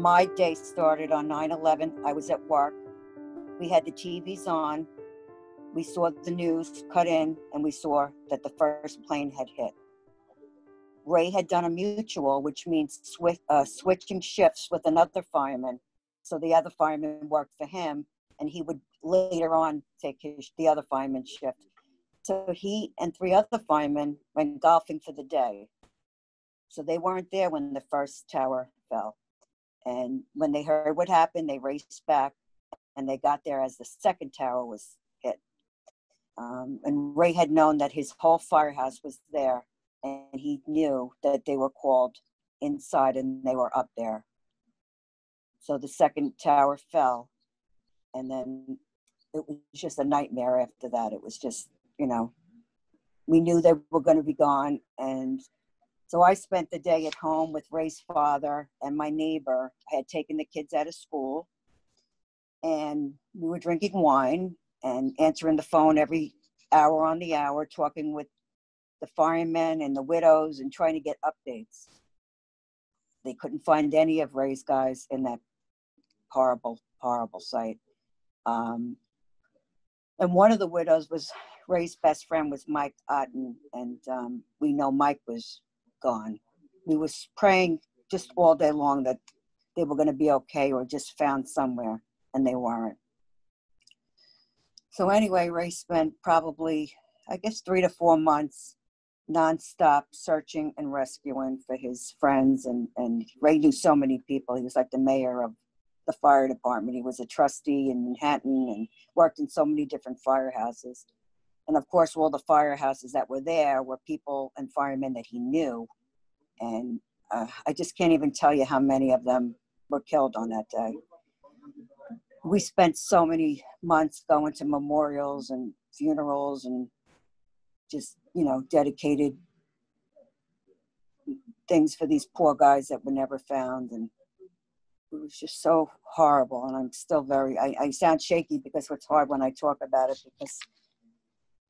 My day started on 9/11. I was at work. We had the TVs on. We saw the news cut in, and we saw that the first plane had hit. Ray had done a mutual, which means switching shifts with another fireman. So the other fireman worked for him, and he would later on take the other fireman's shift. So he and three other firemen went golfing for the day. So they weren't there when the first tower fell. And when they heard what happened, they raced back, and they got there as the second tower was hit. And Ray had known that his whole firehouse was there, and he knew that they were called inside and they were up there. So the second tower fell, and then it was just a nightmare after that. It was just, you know, we knew they were going to be gone. And so I spent the day at home with Ray's father and my neighbor. I had taken the kids out of school, and we were drinking wine and answering the phone every hour on the hour, talking with the firemen and the widows and trying to get updates. They couldn't find any of Ray's guys in that horrible, horrible sight. And one of the widows was, Ray's best friend was Mike Otten, and we know Mike was gone. We were praying just all day long that they were going to be okay or just found somewhere, and they weren't. So anyway, Ray spent probably, I guess, 3 to 4 months nonstop searching and rescuing for his friends. And Ray knew so many people. He was like the mayor of the fire department. He was a trustee in Manhattan and worked in so many different firehouses. And of course, all the firehouses that were there were people and firemen that he knew. And I just can't even tell you how many of them were killed on that day. We spent so many months going to memorials and funerals and just, you know, dedicated things for these poor guys that were never found. And it was just so horrible. And I'm still I sound shaky because it's hard when I talk about it, because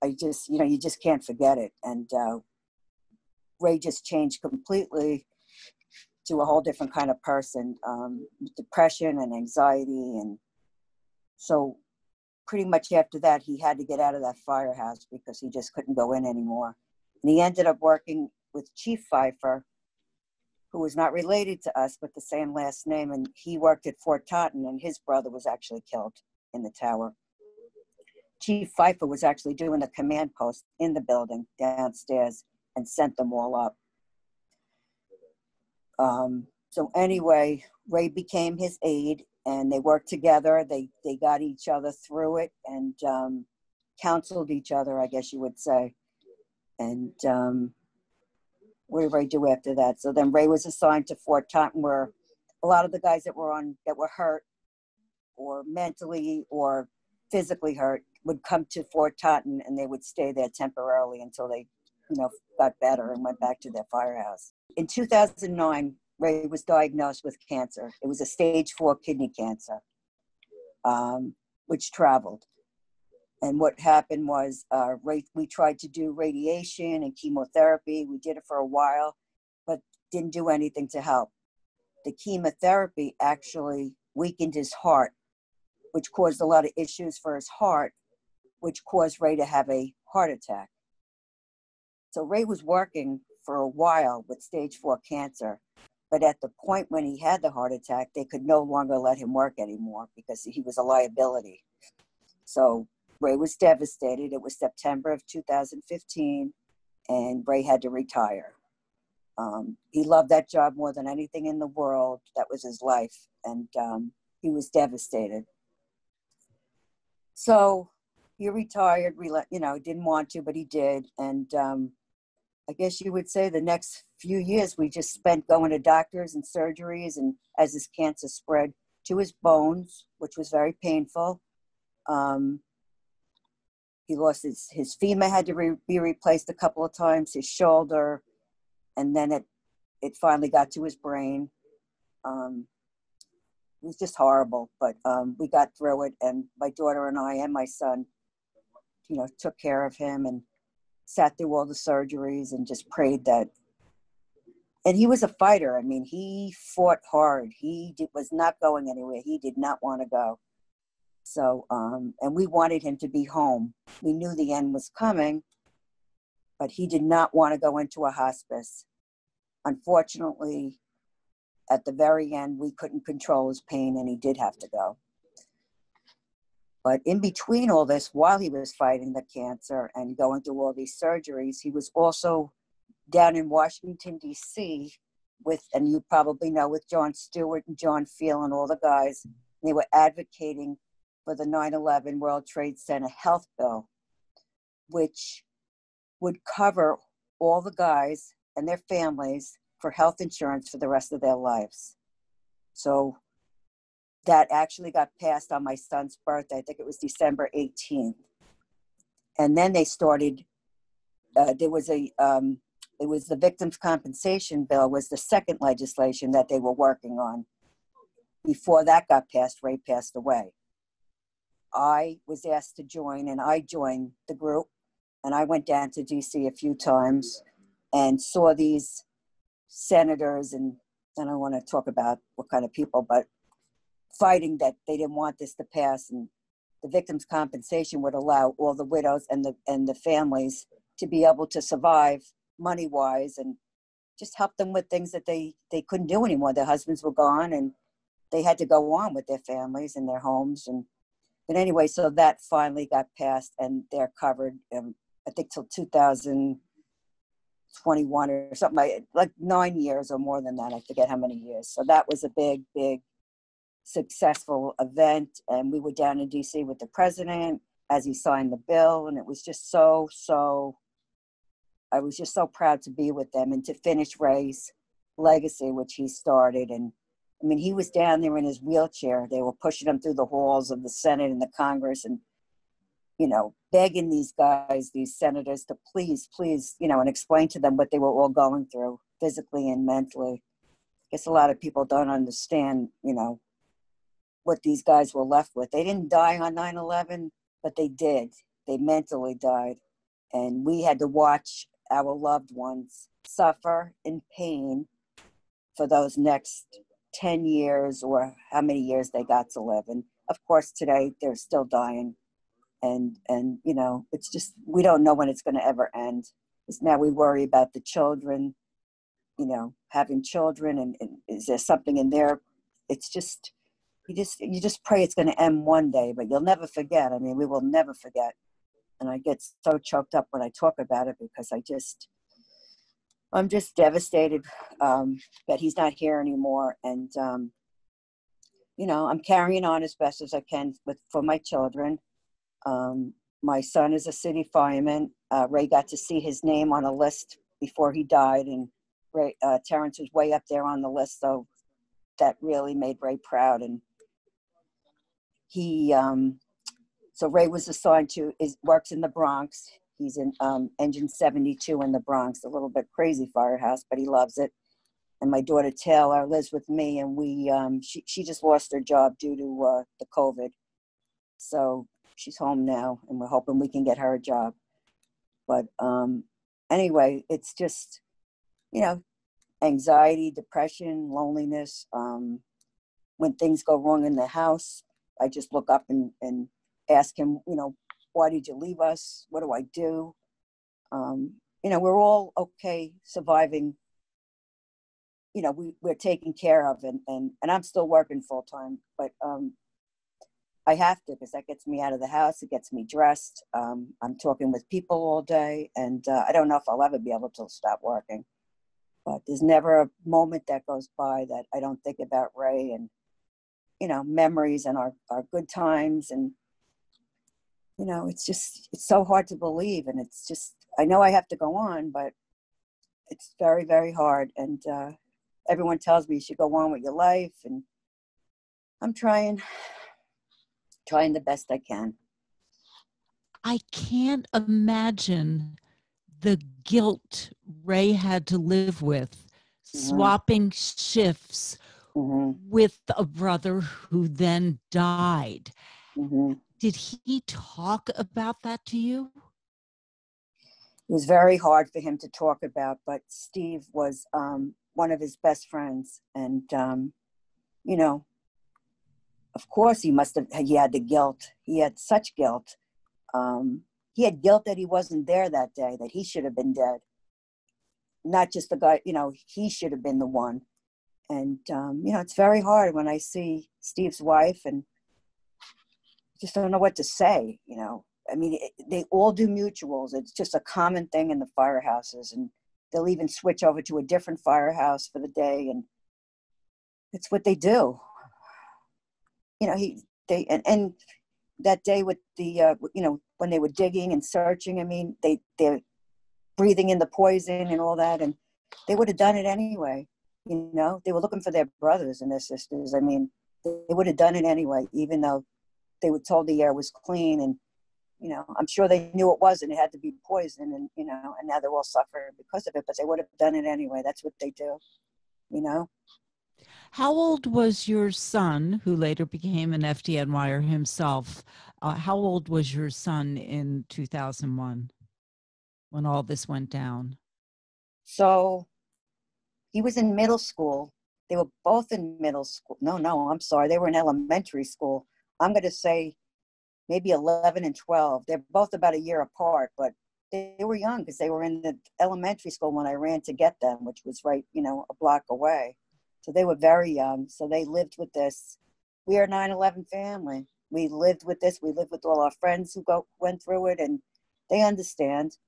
I just, you know, you just can't forget it. And Ray just changed completely to a whole different kind of person, with depression and anxiety. And so pretty much after that, he had to get out of that firehouse because he just couldn't go in anymore. And he ended up working with Chief Pfeifer, who was not related to us, but the same last name. And he worked at Fort Totten, and his brother was actually killed in the tower. Chief Pfeifer was actually doing the command post in the building downstairs and sent them all up. So anyway, Ray became his aide, and they worked together. They got each other through it and counseled each other, I guess you would say. And what did Ray do after that? So then Ray was assigned to Fort Totten, where a lot of the guys that were hurt or mentally or physically hurt would come to Fort Totten, and they would stay there temporarily until they, you know, got better and went back to their firehouse. In 2009, Ray was diagnosed with cancer. It was a stage 4 kidney cancer, which traveled. And what happened was we tried to do radiation and chemotherapy. We did it for a while, but didn't do anything to help. The chemotherapy actually weakened his heart, which caused a lot of issues for his heart, which caused Ray to have a heart attack. So Ray was working for a while with stage 4 cancer. But at the point when he had the heart attack, they could no longer let him work anymore because he was a liability. So Ray was devastated. It was September of 2015, and Ray had to retire. He loved that job more than anything in the world. That was his life, and he was devastated. So he retired. You know, didn't want to, but he did, and I guess you would say the next few years we just spent going to doctors and surgeries, and as his cancer spread to his bones, which was very painful. He lost his femur had to be replaced a couple of times, his shoulder, and then it finally got to his brain. It was just horrible, but we got through it, and my daughter and I and my son, you know, took care of him and sat through all the surgeries and just prayed that And he was a fighter. I mean, he fought hard. He was not going anywhere. He did not want to go. So, and we wanted him to be home. We knew the end was coming, but he did not want to go into a hospice. Unfortunately, at the very end, we couldn't control his pain and he did have to go. But in between all this, while he was fighting the cancer and going through all these surgeries, he was also down in Washington, D.C. with, and you probably know, with John Stewart and John Feal and all the guys. They were advocating for the 9/11 World Trade Center health bill, which would cover all the guys and their families for health insurance for the rest of their lives. So that actually got passed on my son's birthday. I think it was December 18th. And then they started, there was a, it was the victims' compensation bill was the second legislation that they were working on. Before that got passed, Ray passed away. I was asked to join and I joined the group and I went down to DC a few times and saw these senators and I don't want to talk about what kind of people, but fighting that they didn't want this to pass, and the victims' compensation would allow all the widows and the families to be able to survive money-wise and just help them with things that they couldn't do anymore. Their husbands were gone and they had to go on with their families and their homes. And but anyway, so that finally got passed and they're covered, I think till 2021 or something, like 9 years or more than that. I forget how many years. So that was a big, big successful event. And we were down in DC with the president as he signed the bill. And it was just so, I was just so proud to be with them and to finish Ray's legacy, which he started. And I mean, he was down there in his wheelchair. They were pushing him through the halls of the Senate and the Congress and, you know, begging these guys, these senators to please, please, you know, and explain to them what they were all going through physically and mentally. I guess a lot of people don't understand, you know, what these guys were left with. They didn't die on 9/11, but they did. They mentally died. And we had to watch our loved ones suffer in pain for those next 10 years or how many years they got to live. And of course today they're still dying, and you know, it's just, we don't know when it's going to ever end. Because now we worry about the children, you know, having children and is there something in there? It's just, you just pray it's going to end one day, but you'll never forget. I mean, we will never forget. And I get so choked up when I talk about it because I'm just devastated that he's not here anymore. And, you know, I'm carrying on as best as I can for my children. My son is a city fireman. Ray got to see his name on a list before he died. And Ray, Terrence was way up there on the list. So that really made Ray proud. And he, so Ray was assigned to, works in the Bronx. He's in Engine 72 in the Bronx, a little bit crazy firehouse, but he loves it. And my daughter Taylor lives with me, and we she just lost her job due to the COVID. So she's home now, and we're hoping we can get her a job. But anyway, it's just, you know, anxiety, depression, loneliness. When things go wrong in the house, I just look up and ask him, you know, why did you leave us? What do I do? You know, we're all okay surviving. You know, we're taken care of, and I'm still working full time, but I have to, because that gets me out of the house. It gets me dressed. I'm talking with people all day, and I don't know if I'll ever be able to stop working, but there's never a moment that goes by that I don't think about Ray and, you know, memories and our good times. And you know, it's just, it's so hard to believe. And it's just, I know I have to go on, but it's very, very hard. And everyone tells me you should go on with your life. And I'm trying the best I can. I can't imagine the guilt Ray had to live with, swapping shifts with a brother who then died. Did he talk about that to you? It was very hard for him to talk about, but Steve was one of his best friends. And, you know, of course he had the guilt. He had such guilt. He had guilt that he wasn't there that day, that he should have been dead. Not just the guy, you know, he should have been the one. And, you know, it's very hard when I see Steve's wife and just don't know what to say, you know. I mean, they all do mutuals. It's just a common thing in the firehouses, and they'll even switch over to a different firehouse for the day. And it's what they do. You know, and that day with the, you know, when they were digging and searching, I mean, they're breathing in the poison and all that, and they would have done it anyway. You know, they were looking for their brothers and their sisters. I mean, they would have done it anyway, even though they were told the air was clean. And, you know, I'm sure they knew it wasn't. It had to be poison, and, you know, and now they're all suffering because of it, but they would have done it anyway. That's what they do, you know. How old was your son, who later became an FDNYer himself? How old was your son in 2001 when all this went down? So he was in middle school. They were both in middle school. No, I'm sorry. They were in elementary school. I'm going to say maybe 11 and 12. They're both about a year apart, but they were young because they were in the elementary school when I ran to get them, which was right, you know, a block away. So they were very young. So they lived with this. We are 9/11 family. We lived with this. We lived with all our friends who went through it, and they understand.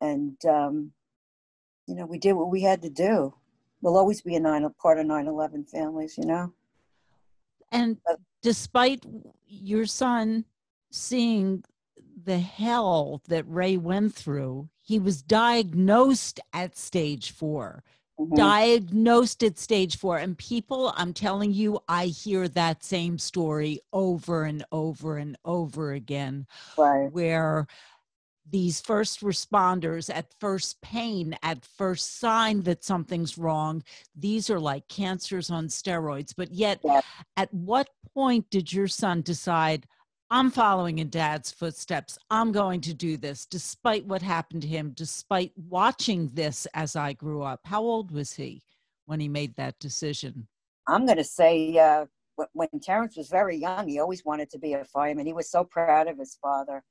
And, you know, we did what we had to do. We'll always be part of 9/11 families, you know. And despite your son seeing the hell that Ray went through, he was diagnosed at stage 4. Mm-hmm. Diagnosed at stage 4. And people, I'm telling you, I hear that same story over and over and over again, right, where these first responders, at first pain, at first sign that something's wrong, these are like cancers on steroids. But yet, yeah, at what point did your son decide, I'm following in Dad's footsteps, I'm going to do this, despite what happened to him, despite watching this as I grew up? How old was he when he made that decision? I'm going to say when Terrence was very young, he always wanted to be a fireman. He was so proud of his father.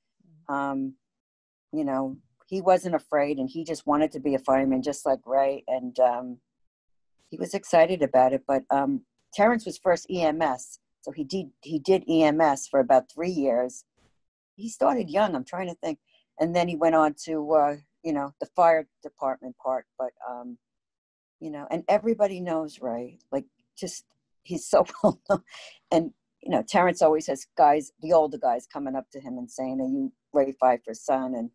You know, he wasn't afraid, and he just wanted to be a fireman, just like Ray. And he was excited about it. But Terrence was first EMS. So he did EMS for about 3 years. He started young, I'm trying to think. And then he went on to, you know, the fire department part. But, you know, and everybody knows Ray. Like, just, he's so well known. And, you know, Terrence always has guys, the older guys coming up to him and saying, are you Ray Pfeiffer's son? And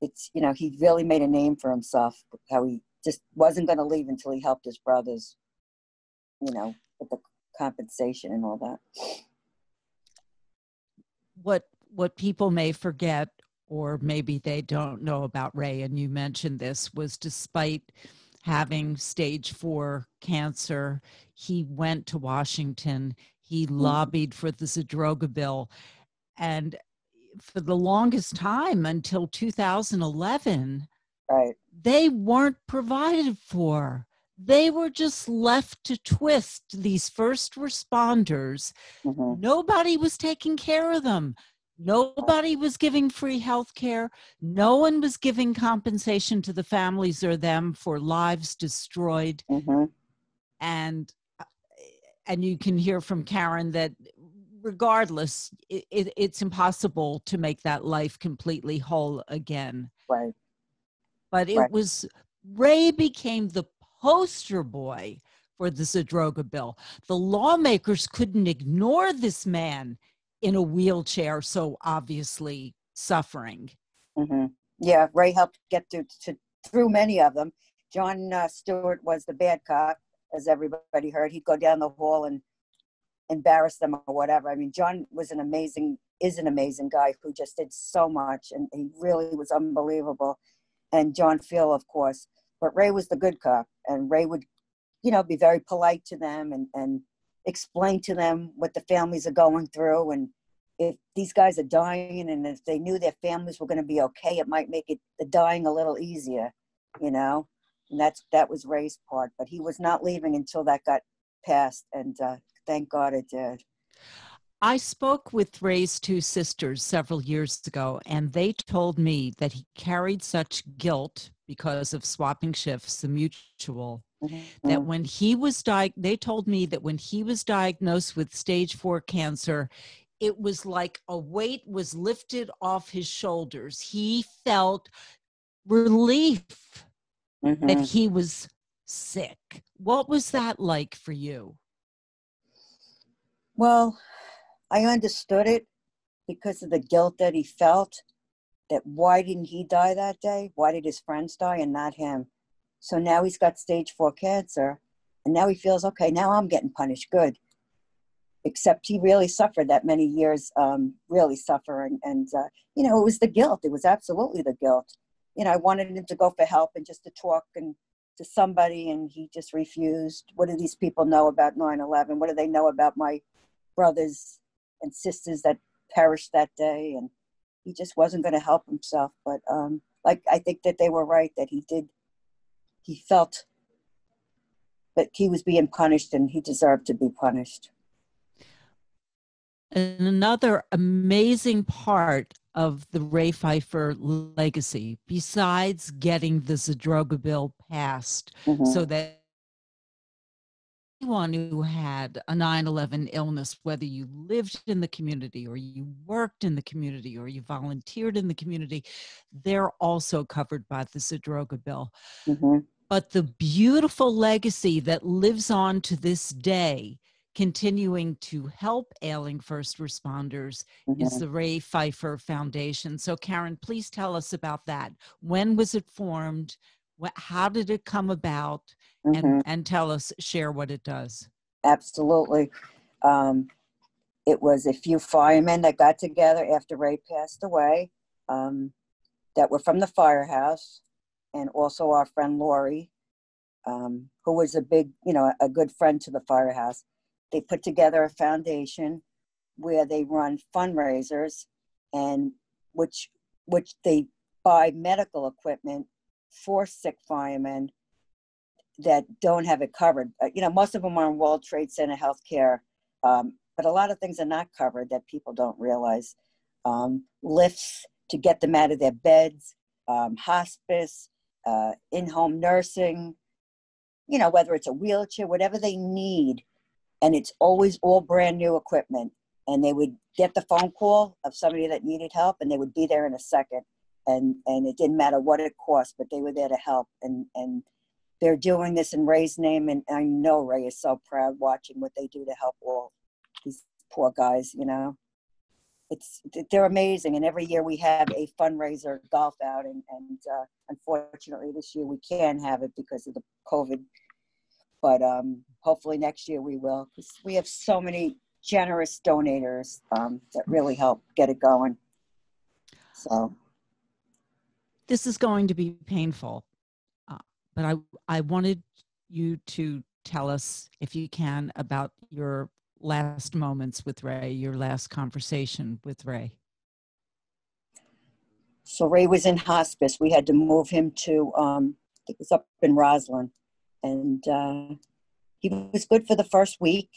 it's, you know, he really made a name for himself, how he just wasn't going to leave until he helped his brothers, you know, with the compensation and all that. What people may forget, or maybe they don't know about Ray, and you mentioned this, was despite having stage 4 cancer, he went to Washington. He lobbied for the Zadroga bill. And for the longest time, until 2011, right, they weren't provided for. They were just left to twist, these first responders. Mm-hmm. Nobody was taking care of them. Nobody was giving free health care. No one was giving compensation to the families or them for lives destroyed. Mm-hmm. And you can hear from Caryn that regardless, it's impossible to make that life completely whole again. Right. But it was, Ray became the poster boy for the Zadroga bill. The lawmakers couldn't ignore this man in a wheelchair, so obviously suffering. Mm-hmm. Yeah, Ray helped get through many of them. John Stewart was the bad cop, as everybody heard. He'd go down the hall and embarrass them or whatever. I mean, John was is an amazing guy who just did so much, and he really was unbelievable. And John Feal, of course, but Ray was the good cop, and Ray would, you know, be very polite to them and explain to them what the families are going through. And if these guys are dying and if they knew their families were going to be okay, it might make it the dying a little easier, you know? And that was Ray's part, but he was not leaving until that got passed. And thank God it did. I spoke with Ray's two sisters several years ago, and they told me that he carried such guilt because of swapping shifts, the mutual, mm-hmm. that when he was they told me that when he was diagnosed with stage 4 cancer, it was like a weight was lifted off his shoulders. He felt relief mm-hmm. that he was sick. What was that like for you? Well, I understood it because of the guilt that he felt, that why didn't he die that day? Why did his friends die and not him? So now he's got stage 4 cancer, and now he feels, okay, now I'm getting punished, good. Except he really suffered that many years, really suffering. And, you know, it was the guilt. It was absolutely the guilt. You know, I wanted him to go for help and just to talk and to somebody, and he just refused. What do these people know about 9/11? What do they know about my brothers and sisters that perished that day? And he just wasn't going to help himself. But like, I think that they were right, that he felt that he was being punished and he deserved to be punished. And another amazing part of the Ray Pfeifer legacy, besides getting the Zadroga bill passed mm-hmm. so that anyone who had a 9/11 illness, whether you lived in the community or you worked in the community or you volunteered in the community, they're also covered by the Zadroga bill. Mm-hmm. But the beautiful legacy that lives on to this day, continuing to help ailing first responders, mm-hmm. is the Ray Pfeifer Foundation. So Caryn, please tell us about that. When was it formed? How did it come about? Mm-hmm. And tell us, share what it does. Absolutely. It was a few firemen that got together after Ray passed away that were from the firehouse, and also our friend Lori, who was a good friend to the firehouse. They put together a foundation where they run fundraisers, and which they buy medical equipment for sick firemen that don't have it covered. You know, most of them are in World Trade Center healthcare, but a lot of things are not covered that people don't realize. Lifts to get them out of their beds, hospice, in-home nursing, you know, whether it's a wheelchair, whatever they need. And it's always all brand new equipment. And they would get the phone call of somebody that needed help, and they would be there in a second. And it didn't matter what it cost, but they were there to help. And they're doing this in Ray's name. And I know Ray is so proud watching what they do to help all these poor guys, you know. They're amazing. And every year we have a fundraiser golf out. And unfortunately this year we can't have it because of the COVID. But hopefully next year we will, because we have so many generous donators that really help get it going. So this is going to be painful, but I wanted you to tell us, if you can, about your last moments with Ray, your last conversation with Ray. So Ray was in hospice. We had to move him to, it was up in Roslyn. And he was good for the first week.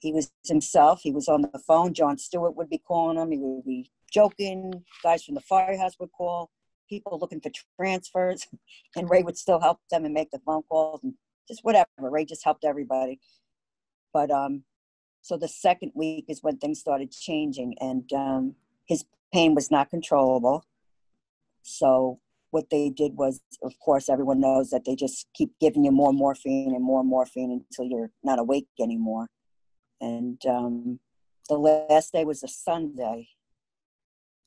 He was himself. He was on the phone. John Stewart would be calling him. He would be joking. Guys from the firehouse would call. People looking for transfers. And Ray would still help them and make the phone calls and just whatever. Ray just helped everybody. But so the second week is when things started changing. And his pain was not controllable. So what they did was, of course, everyone knows that they just keep giving you more morphine and more morphine until you're not awake anymore. And the last day was a Sunday.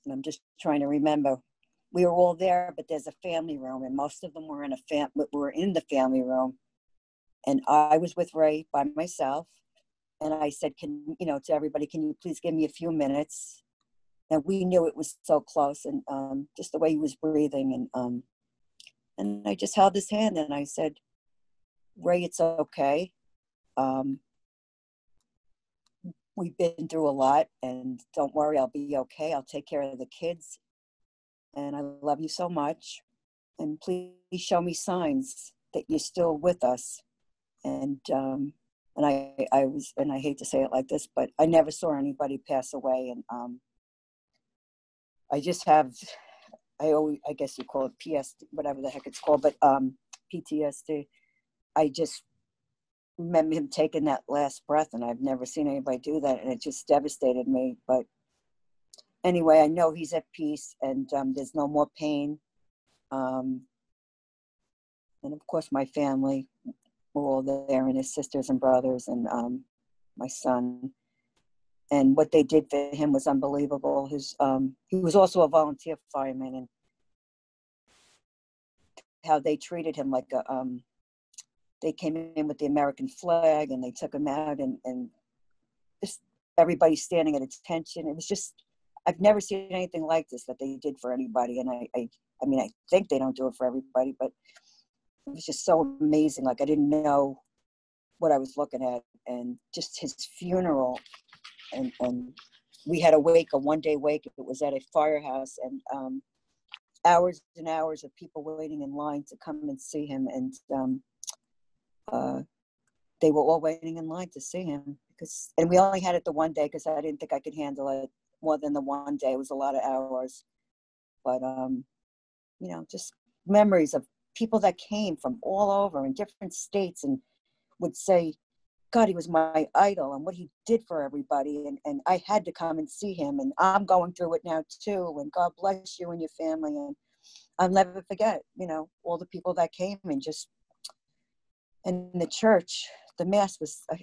And I'm just trying to remember. We were all there, but there's a family room, and most of them were in the family room. And I was with Ray by myself. And I said, to everybody, can you please give me a few minutes? And we knew it was so close, and just the way he was breathing. And I just held his hand and I said, Ray, it's okay. we've been through a lot, and don't worry, I'll be okay. I'll take care of the kids, and I love you so much. And please show me signs that you're still with us. And I was, and I hate to say it like this, but I never saw anybody pass away. And I just have, I guess you call it PTSD, whatever the heck it's called, but PTSD. I just remember him taking that last breath, and I've never seen anybody do that, and it just devastated me. But anyway, I know he's at peace, and there's no more pain. And of course my family were all there, and his sisters and brothers, and my son. And what they did for him was unbelievable. His he was also a volunteer fireman, and how they treated him like a they came in with the American flag, and they took him out, and just everybody standing at attention. It was just, I've never seen anything like this that they did for anybody. And I mean, I think they don't do it for everybody, but it was just so amazing. Like, I didn't know what I was looking at. And just his funeral, and we had a one-day wake. It was at a firehouse, and hours and hours of people waiting in line to come and see him. And they were all waiting in line to see him, because, and we only had it the one day, because I didn't think I could handle it more than the one day. It was a lot of hours, but you know, just memories of people that came from all over in different states, and would say, God, he was my idol, and what he did for everybody, and I had to come and see him, and I'm going through it now too, and God bless you and your family. And I'll never forget, you know, all the people that came, and just, and the church, the mass was, I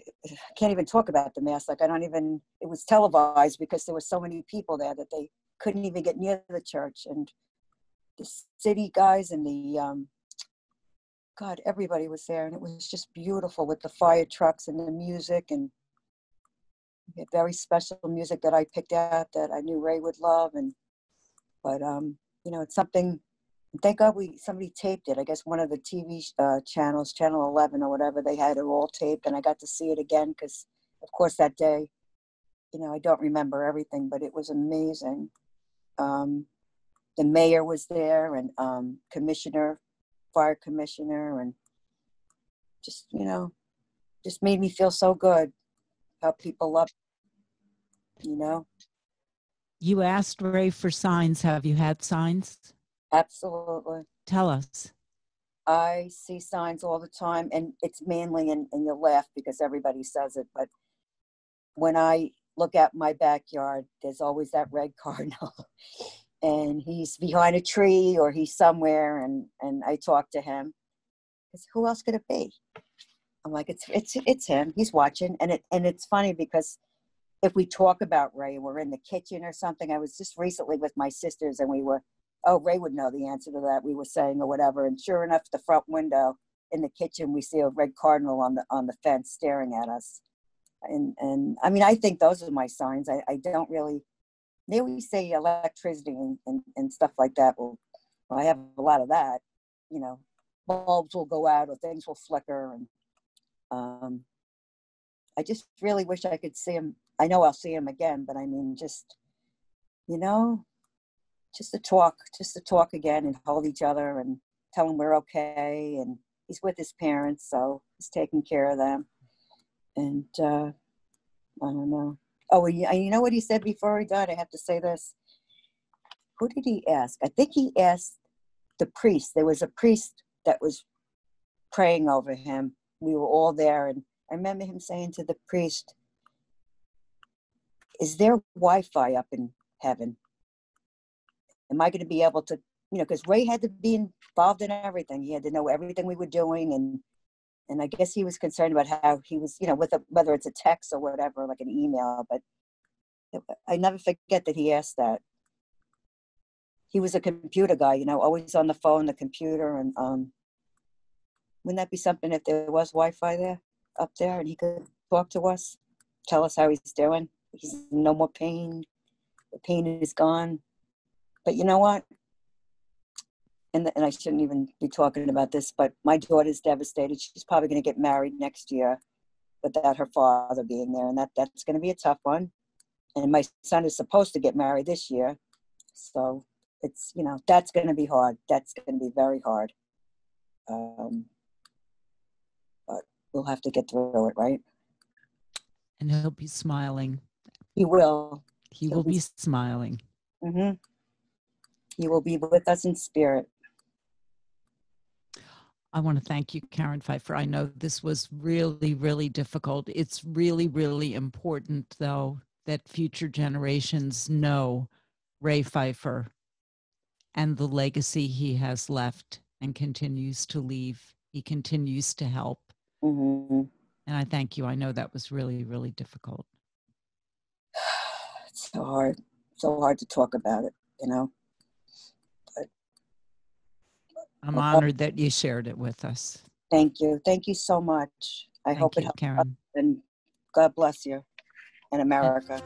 can't even talk about the mass. Like, I don't even, it was televised, because there were so many people there that they couldn't even get near the church. And the city guys and the, God, everybody was there. And it was just beautiful, with the fire trucks and the music, and we had very special music that I picked out that I knew Ray would love. And, but, you know, it's something, thank God somebody taped it. I guess one of the TV channels, Channel 11 or whatever, they had it all taped, and I got to see it again, because, of course, that day, you know, I don't remember everything, but it was amazing. The mayor was there, and commissioner, fire commissioner, and just, you know, just made me feel so good how people love, you know. You asked Ray for signs. Have you had signs? Absolutely. Tell us. I see signs all the time, and it's mainly, and you'll laugh because everybody says it, but when I look at my backyard, there's always that red cardinal, and he's behind a tree, or he's somewhere, and I talk to him. It's, who else could it be? I'm like, it's him. He's watching, and it's funny because if we talk about Ray, we're in the kitchen or something. I was just recently with my sisters, and we were, oh, Ray would know the answer to that, we were saying or whatever. And sure enough, the front window in the kitchen, we see a red cardinal on the fence staring at us. And I mean, I think those are my signs. I don't really, they always say electricity and stuff like that. Well, I have a lot of that, you know, bulbs will go out or things will flicker. And I just really wish I could see him. I know I'll see him again, but I mean, just, you know, just to talk again and hold each other and tell him we're okay. And he's with his parents, so he's taking care of them. And I don't know. Oh, you know what he said before he died? I have to say this. Who did he ask? I think he asked the priest. There was a priest that was praying over him. We were all there. And I remember him saying to the priest, is there Wi-Fi up in heaven? Am I going to be able to, you know, because Ray had to be involved in everything. He had to know everything we were doing. And I guess he was concerned about how he was, you know, with whether it's a text or whatever, like an email. But I never forget that he asked that. He was a computer guy, you know, always on the phone, the computer. And wouldn't that be something if there was Wi-Fi there, up there, and he could talk to us, tell us how he's doing. He's no more pain. The pain is gone. But you know what? And I shouldn't even be talking about this, but my daughter's devastated. She's probably going to get married next year. without her father being there. And that's going to be a tough one. And my son is supposed to get married this year. So it's, you know, that's going to be hard. That's going to be very hard. But we'll have to get through it, right? And he'll be smiling. He will. He will be smiling. Mm-hmm. He will be with us in spirit. I want to thank you, Caryn Pfeifer. I know this was really, really difficult. It's really, really important, though, that future generations know Ray Pfeifer and the legacy he has left and continues to leave. He continues to help. Mm-hmm. And I thank you. I know that was really, really difficult. It's so hard to talk about it, you know. I'm honored that you shared it with us. Thank you. Thank you so much. I hope it helps. Caryn. And God bless you and America.